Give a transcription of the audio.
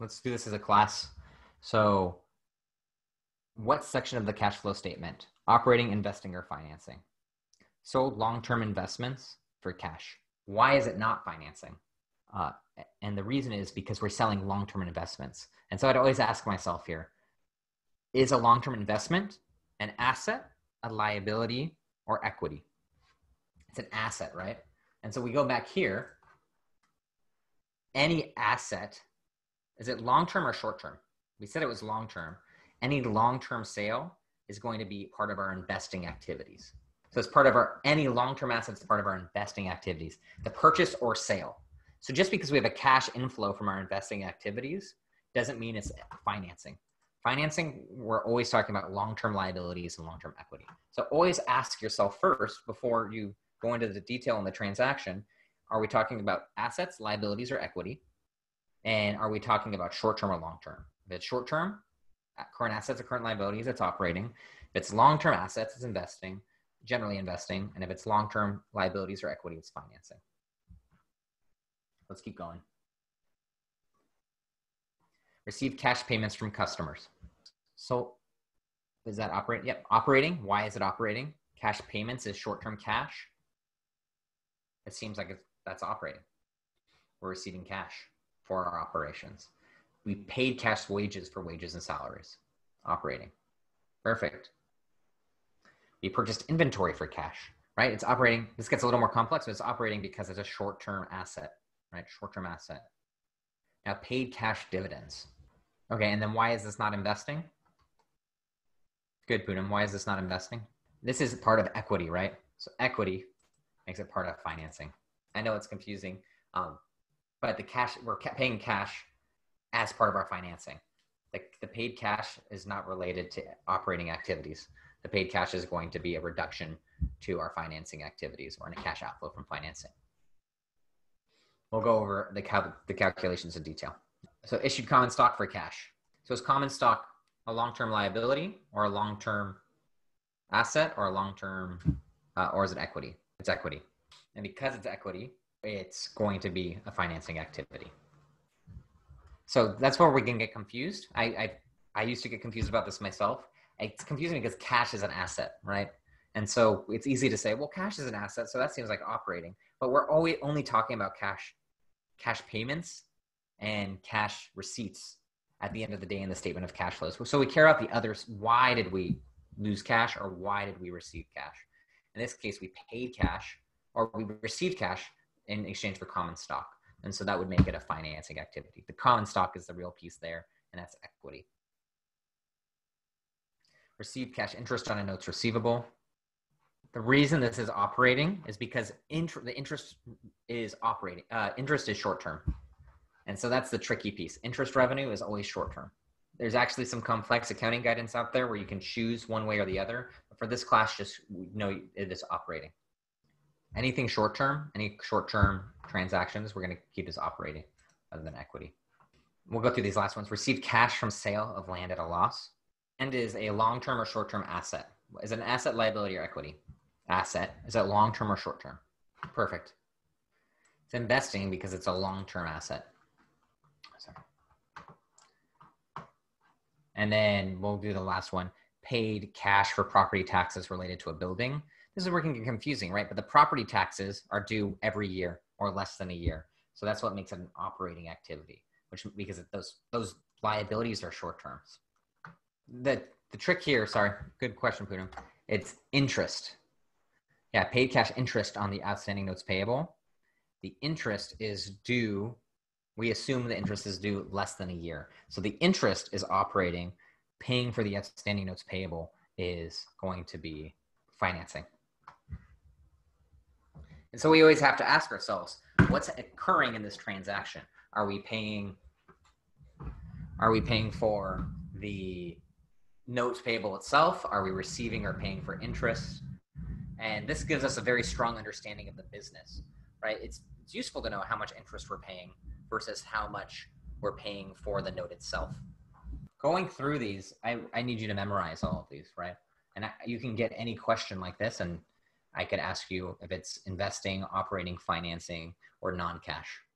Let's do this as a class. So what section of the cash flow statement? Operating, investing, or financing? Sold long-term investments for cash. Why is it not financing? And the reason is because we're selling long-term investments. And so I'd always ask myself here, is a long-term investment an asset, a liability, or equity? It's an asset, right? And so we go back here. Any asset, is it long-term or short-term? We said it was long-term. Any long-term sale is going to be part of our investing activities. So it's part of our, any long-term assets is part of our investing activities, the purchase or sale. So just because we have a cash inflow from our investing activities doesn't mean it's financing. Financing, we're always talking about long-term liabilities and long-term equity. So always ask yourself first, before you go into the detail on the transaction, are we talking about assets, liabilities, or equity? And are we talking about short-term or long-term? If it's short-term, current assets or current liabilities, it's operating. If it's long-term assets, it's investing, generally investing. And if it's long-term liabilities or equity, it's financing. Let's keep going. Receive cash payments from customers. So does that operate? Yep, operating. Why is it operating? Cash payments is short-term cash. It seems like that's operating. We're receiving cash for our operations. We paid cash wages for wages and salaries. Operating. Perfect. We purchased inventory for cash, right? It's operating. This gets a little more complex, but it's operating because it's a short-term asset. Right, short-term asset. Now, paid cash dividends. Okay, and then why is this not investing? Good, Poonam. Why is this not investing? This is part of equity, right? So equity makes it part of financing. I know it's confusing, but the cash, we're paying cash as part of our financing. The paid cash is not related to operating activities. The paid cash is going to be a reduction to our financing activities or a cash outflow from financing. We'll go over the calculations in detail. So issued common stock for cash. So is common stock a long-term liability or a long-term asset or a long-term, or is it equity? It's equity. And because it's equity, it's going to be a financing activity. So that's where we can get confused. I used to get confused about this myself. It's confusing because cash is an asset, right? And so it's easy to say, well, cash is an asset, so that seems like operating. But we're always only talking about cash payments and cash receipts at the end of the day in the statement of cash flows. So we care about the others. Why did we lose cash or why did we receive cash? In this case, we paid cash or we received cash in exchange for common stock. And so that would make it a financing activity. The common stock is the real piece there, and that's equity. Received cash interest on a notes receivable. The reason this is operating is because the interest is operating. Interest is short-term. And so that's the tricky piece. Interest revenue is always short-term. There's actually some complex accounting guidance out there where you can choose one way or the other. But for this class, just know it is operating. Anything short-term, any short-term transactions, we're going to keep as operating other than equity. We'll go through these last ones. Received cash from sale of land at a loss. Land is a long-term or short-term asset. Is it an asset, liability, or equity? Asset. Is that long-term or short-term? Perfect. It's investing because it's a long-term asset. Sorry. And then we'll do the last one. Paid cash for property taxes related to a building. This is where it can get confusing, right? But the property taxes are due every year or less than a year. So that's what makes it an operating activity, which because those liabilities are short-term. The trick here, sorry, good question, Poonam. It's interest. Yeah, paid cash interest on the outstanding notes payable. The interest is due, we assume the interest is due less than a year. So the interest is operating, paying for the outstanding notes payable is going to be financing. And so we always have to ask ourselves, what's occurring in this transaction? Are we paying for the notes payable itself? Are we receiving or paying for interest? And this gives us a very strong understanding of the business, right? It's useful to know how much interest we're paying versus how much we're paying for the note itself. Going through these, I need you to memorize all of these, right? And you can get any question like this, and I could ask you if it's investing, operating, financing, or non-cash.